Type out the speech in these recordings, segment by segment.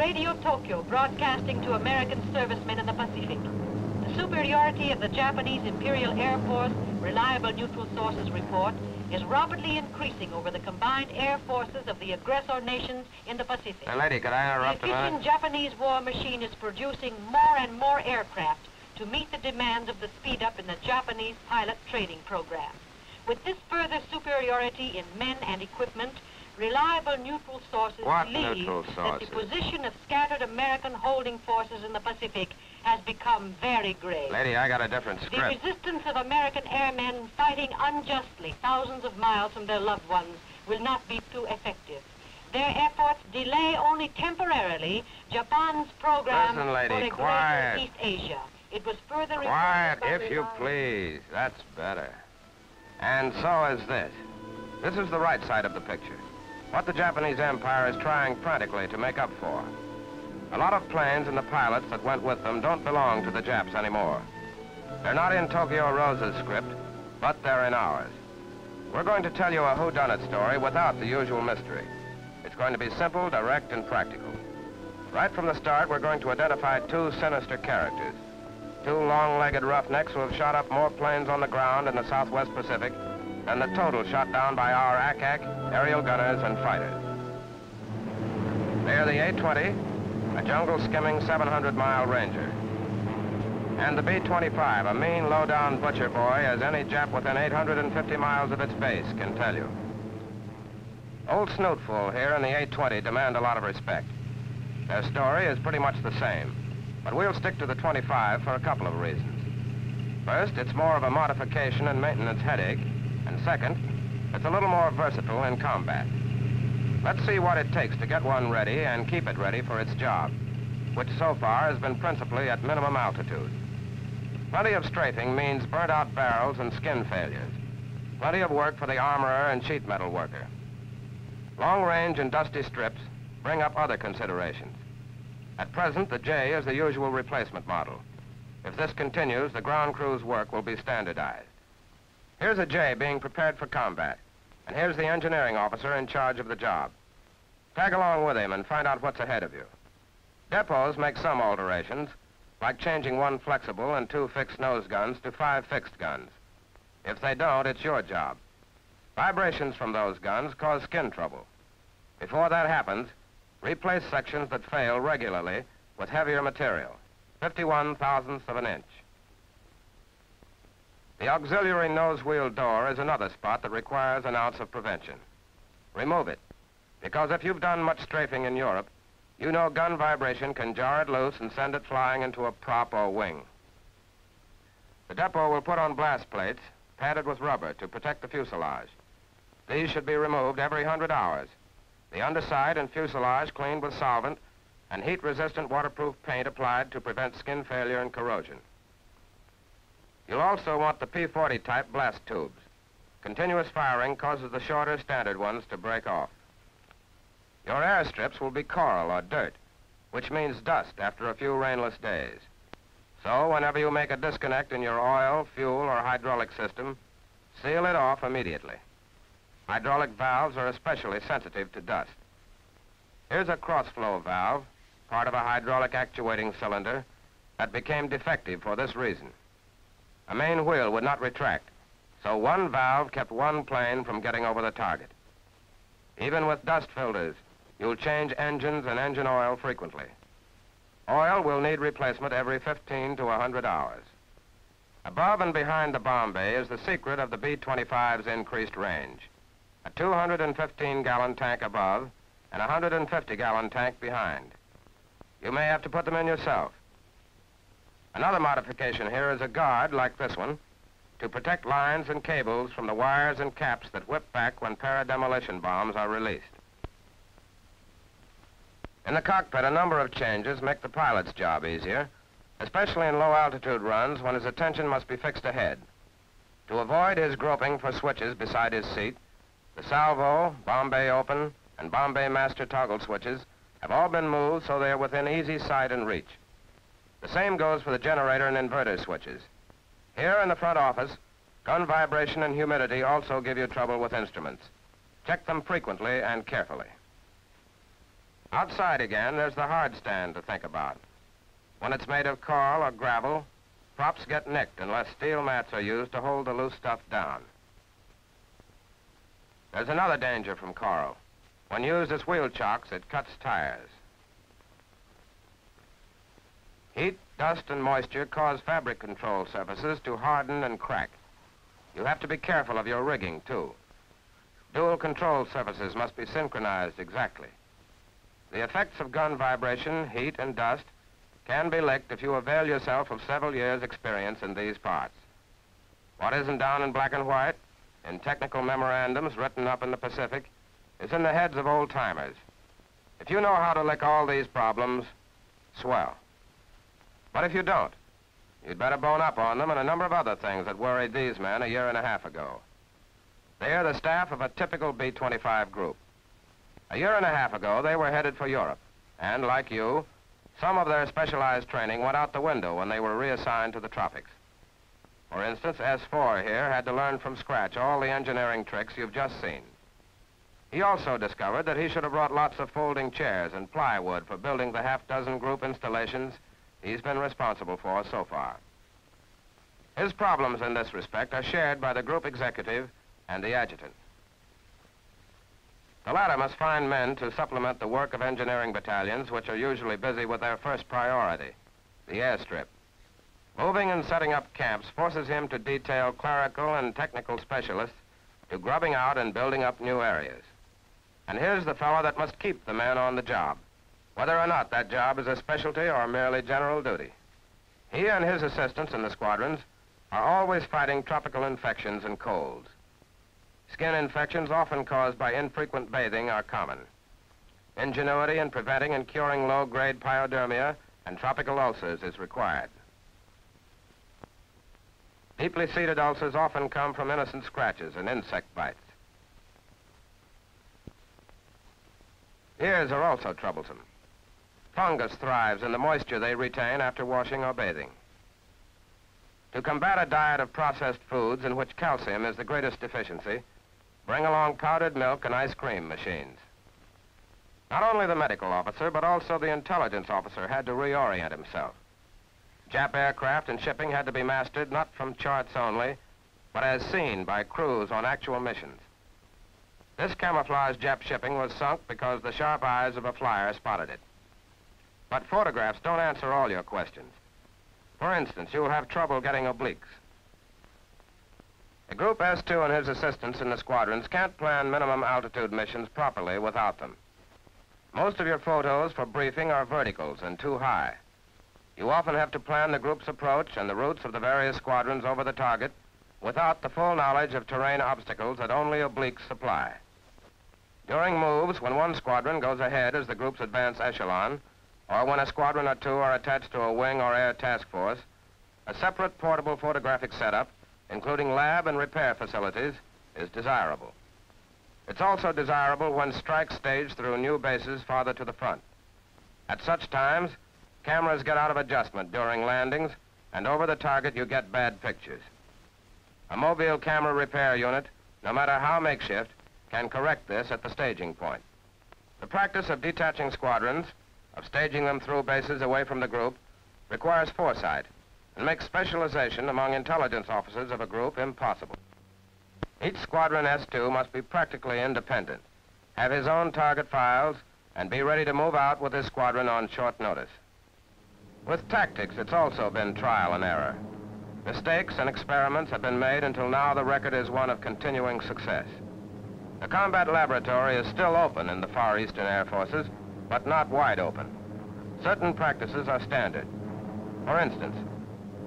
Radio Tokyo broadcasting to American servicemen in the Pacific. The superiority of the Japanese Imperial Air Force, reliable neutral sources report, is rapidly increasing over the combined air forces of the aggressor nations in the Pacific. Now, lady, could I interrupt a minute? The efficient Japanese war machine is producing more and more aircraft to meet the demands of the speed-up in the Japanese pilot training program. With this further superiority in men and equipment, reliable neutral sources believe that the position of scattered American holding forces in the Pacific has become very grave. Lady, I got a different script. The resistance of American airmen fighting unjustly thousands of miles from their loved ones will not be too effective. Their efforts delay only temporarily Japan's program for quiet. Greater East Asia. It was further... Quiet, if you please. That's better. And so is this. This is the right side of the picture. What the Japanese Empire is trying frantically to make up for. A lot of planes and the pilots that went with them don't belong to the Japs anymore. They're not in Tokyo Rose's script, but they're in ours. We're going to tell you a whodunit story without the usual mystery. It's going to be simple, direct, and practical. Right from the start, we're going to identify two sinister characters. Two long-legged roughnecks who have shot up more planes on the ground in the Southwest Pacific than the total shot down by our ACAC, aerial gunners, and fighters. They are the A-20, a jungle-skimming 700-mile ranger. And the B-25, a mean, low-down butcher boy, as any Jap within 850 miles of its base can tell you. Old Snootful here and the A-20 demand a lot of respect. Their story is pretty much the same, but we'll stick to the 25 for a couple of reasons. First, it's more of a modification and maintenance headache, and second, it's a little more versatile in combat. Let's see what it takes to get one ready and keep it ready for its job, which so far has been principally at minimum altitude. Plenty of strafing means burnt-out barrels and skin failures. Plenty of work for the armorer and sheet metal worker. Long-range and dusty strips bring up other considerations. At present, the J is the usual replacement model. If this continues, the ground crew's work will be standardized. Here's a J being prepared for combat. And here's the engineering officer in charge of the job. Tag along with him and find out what's ahead of you. Depots make some alterations, like changing one flexible and two fixed nose guns to 5 fixed guns. If they don't, it's your job. Vibrations from those guns cause skin trouble. Before that happens, replace sections that fail regularly with heavier material, 51/1000 of an inch. The auxiliary nose wheel door is another spot that requires an ounce of prevention. Remove it, because if you've done much strafing in Europe, you know gun vibration can jar it loose and send it flying into a prop or wing. The depot will put on blast plates padded with rubber to protect the fuselage. These should be removed every 100 hours. The underside and fuselage cleaned with solvent and heat-resistant waterproof paint applied to prevent skin failure and corrosion. You'll also want the P-40 type blast tubes. Continuous firing causes the shorter standard ones to break off. Your airstrips will be coral or dirt, which means dust after a few rainless days. So whenever you make a disconnect in your oil, fuel, or hydraulic system, seal it off immediately. Hydraulic valves are especially sensitive to dust. Here's a cross-flow valve, part of a hydraulic actuating cylinder, that became defective for this reason. A main wheel would not retract, so one valve kept one plane from getting over the target. Even with dust filters, you'll change engines and engine oil frequently. Oil will need replacement every 15 to 100 hours. Above and behind the bomb bay is the secret of the B-25's increased range. A 215-gallon tank above and a 150-gallon tank behind. You may have to put them in yourself. Another modification here is a guard, like this one, to protect lines and cables from the wires and caps that whip back when para-demolition bombs are released. In the cockpit, a number of changes make the pilot's job easier, especially in low-altitude runs when his attention must be fixed ahead. To avoid his groping for switches beside his seat, the salvo, Bombay open, and Bombay master toggle switches have all been moved so they are within easy sight and reach. The same goes for the generator and inverter switches. Here in the front office, gun vibration and humidity also give you trouble with instruments. Check them frequently and carefully. Outside again, there's the hard stand to think about. When it's made of coral or gravel, props get nicked unless steel mats are used to hold the loose stuff down. There's another danger from coral. When used as wheel chocks, it cuts tires. Heat, dust, and moisture cause fabric control surfaces to harden and crack. You have to be careful of your rigging, too. Dual control surfaces must be synchronized exactly. The effects of gun vibration, heat, and dust can be licked if you avail yourself of several years' experience in these parts. What isn't down in black and white, in technical memorandums written up in the Pacific, is in the heads of old-timers. If you know how to lick all these problems, swell. But if you don't, you'd better bone up on them and a number of other things that worried these men a year and a half ago. They are the staff of a typical B-25 group. A year and a half ago, they were headed for Europe, and like you, some of their specialized training went out the window when they were reassigned to the tropics. For instance, S-4 here had to learn from scratch all the engineering tricks you've just seen. He also discovered that he should have brought lots of folding chairs and plywood for building the half-dozen group installations he's been responsible for so far. His problems in this respect are shared by the group executive and the adjutant. The latter must find men to supplement the work of engineering battalions, which are usually busy with their first priority, the airstrip. Moving and setting up camps forces him to detail clerical and technical specialists to grubbing out and building up new areas. And here's the fellow that must keep the man on the job, whether or not that job is a specialty or merely general duty. He and his assistants in the squadrons are always fighting tropical infections and colds. Skin infections often caused by infrequent bathing are common. Ingenuity in preventing and curing low-grade pyodermia and tropical ulcers is required. Deeply seated ulcers often come from innocent scratches and insect bites. Ears are also troublesome. Fungus thrives in the moisture they retain after washing or bathing. To combat a diet of processed foods in which calcium is the greatest deficiency, bring along powdered milk and ice cream machines. Not only the medical officer, but also the intelligence officer had to reorient himself. Jap aircraft and shipping had to be mastered not from charts only, but as seen by crews on actual missions. This camouflaged Jap shipping was sunk because the sharp eyes of a flyer spotted it. But photographs don't answer all your questions. For instance, you'll have trouble getting obliques. The Group S-2 and his assistants in the squadrons can't plan minimum altitude missions properly without them. Most of your photos for briefing are verticals and too high. You often have to plan the group's approach and the routes of the various squadrons over the target without the full knowledge of terrain obstacles that only obliques supply. During moves, when one squadron goes ahead as the group's advance echelon, or when a squadron or two are attached to a wing or air task force, a separate portable photographic setup, including lab and repair facilities, is desirable. It's also desirable when strikes stage through new bases farther to the front. At such times, cameras get out of adjustment during landings, and over the target you get bad pictures. A mobile camera repair unit, no matter how makeshift, can correct this at the staging point. The practice of detaching squadrons, of staging them through bases away from the group, requires foresight and makes specialization among intelligence officers of a group impossible. Each squadron S2 must be practically independent, have his own target files, and be ready to move out with his squadron on short notice. With tactics, it's also been trial and error. Mistakes and experiments have been made until now the record is one of continuing success. The combat laboratory is still open in the Far Eastern Air Forces, but not wide open. Certain practices are standard. For instance,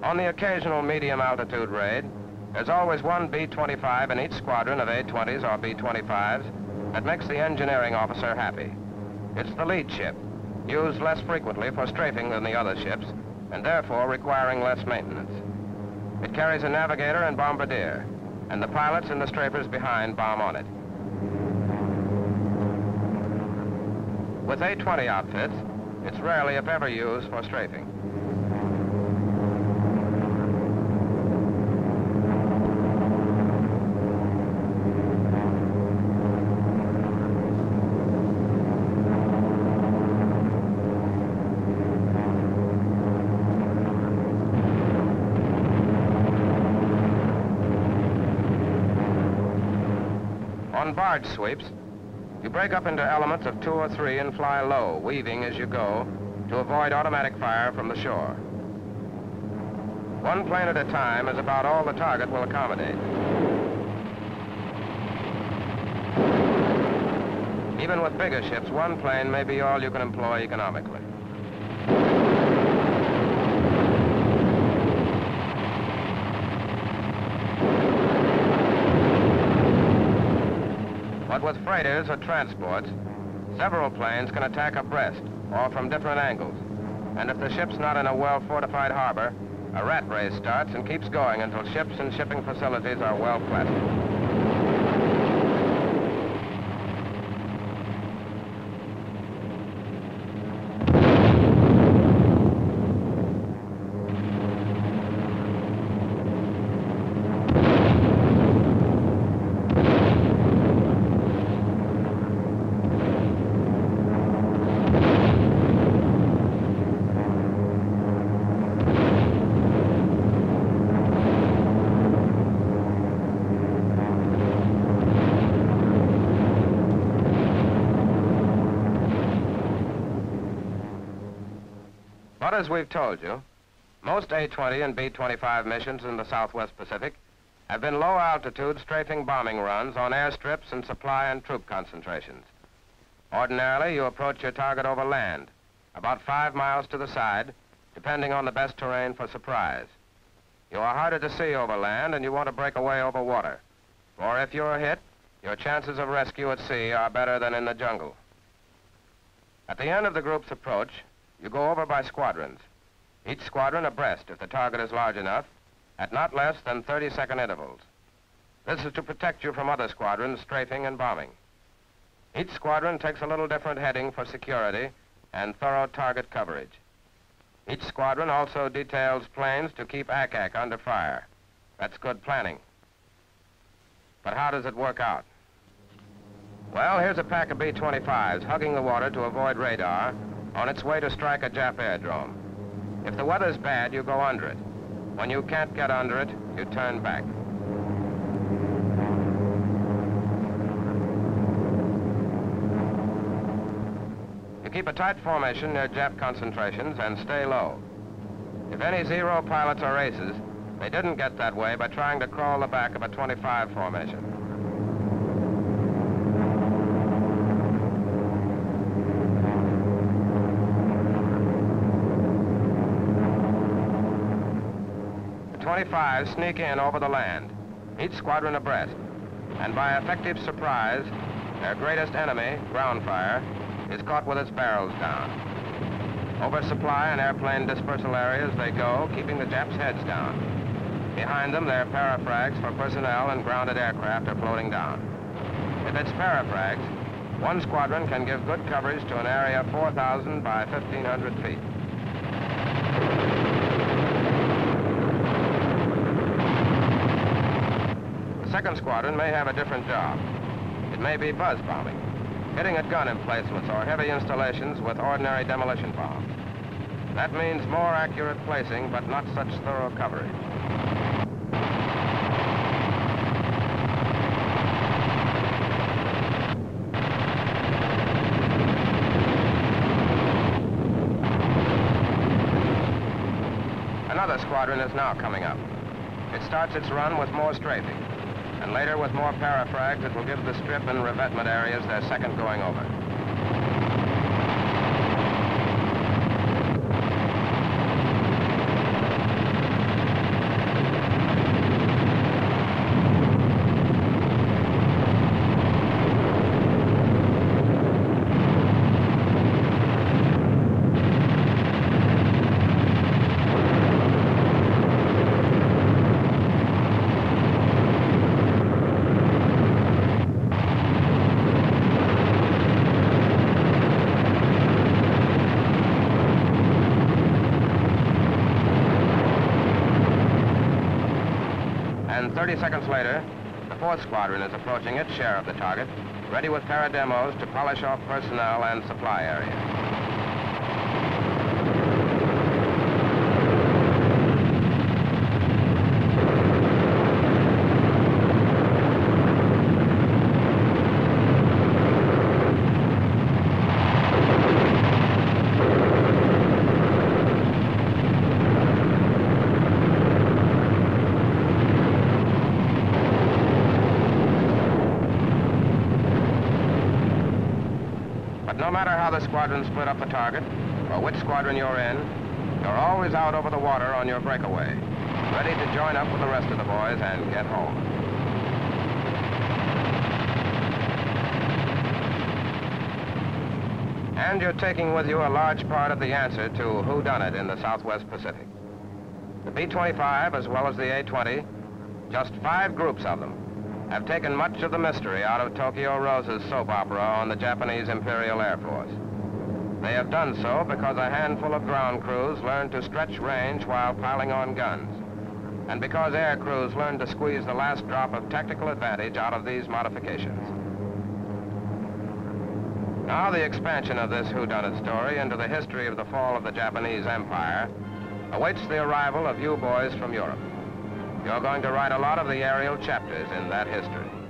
on the occasional medium altitude raid, there's always one B-25 in each squadron of A-20s or B-25s that makes the engineering officer happy. It's the lead ship, used less frequently for strafing than the other ships, and therefore requiring less maintenance. It carries a navigator and bombardier, and the pilots and the strafers behind bomb on it. With A-20 outfits, it's rarely, if ever, used for strafing. On barge sweeps, you break up into elements of 2 or 3 and fly low, weaving as you go, to avoid automatic fire from the shore. One plane at a time is about all the target will accommodate. Even with bigger ships, one plane may be all you can employ economically. But with freighters or transports, several planes can attack abreast or from different angles. And if the ship's not in a well-fortified harbor, a rat race starts and keeps going until ships and shipping facilities are well platted. But as we've told you, most A-20 and B-25 missions in the Southwest Pacific have been low-altitude strafing bombing runs on airstrips and supply and troop concentrations. Ordinarily, you approach your target over land, about 5 miles to the side, depending on the best terrain for surprise. You are harder to see over land, and you want to break away over water. For if you're hit, your chances of rescue at sea are better than in the jungle. At the end of the group's approach, you go over by squadrons, each squadron abreast if the target is large enough, at not less than 30-second intervals. This is to protect you from other squadrons strafing and bombing. Each squadron takes a little different heading for security and thorough target coverage. Each squadron also details planes to keep ACAC under fire. That's good planning. But how does it work out? Well, here's a pack of B-25s hugging the water to avoid radar, on its way to strike a Jap airdrome. If the weather's bad, you go under it. When you can't get under it, you turn back. You keep a tight formation near Jap concentrations and stay low. If any zero pilots are aces, they didn't get that way by trying to crawl the back of a 25 formation. B-25s sneak in over the land, each squadron abreast, and by effective surprise, their greatest enemy, ground fire, is caught with its barrels down. Over supply and airplane dispersal areas they go, keeping the Japs' heads down. Behind them, their parafrags for personnel and grounded aircraft are floating down. If it's parafrags, one squadron can give good coverage to an area of 4,000 by 1,500 feet. The second squadron may have a different job. It may be buzz bombing, hitting at gun emplacements or heavy installations with ordinary demolition bombs. That means more accurate placing, but not such thorough coverage. Another squadron is now coming up. It starts its run with more strafing, and later with more parafrags that will give the strip and revetment areas their second going over. And 30 seconds later, the fourth squadron is approaching its share of the target, ready with parademos to polish off personnel and supply areas. No matter how the squadron split up the target, or which squadron you're in, you're always out over the water on your breakaway, ready to join up with the rest of the boys and get home. And you're taking with you a large part of the answer to whodunit in the Southwest Pacific. The B-25, as well as the A-20, just 5 groups of them, have taken much of the mystery out of Tokyo Rose's soap opera on the Japanese Imperial Air Force. They have done so because a handful of ground crews learned to stretch range while piling on guns, and because air crews learned to squeeze the last drop of tactical advantage out of these modifications. Now the expansion of this whodunit story into the history of the fall of the Japanese Empire awaits the arrival of you boys from Europe. You're going to write a lot of the aerial chapters in that history.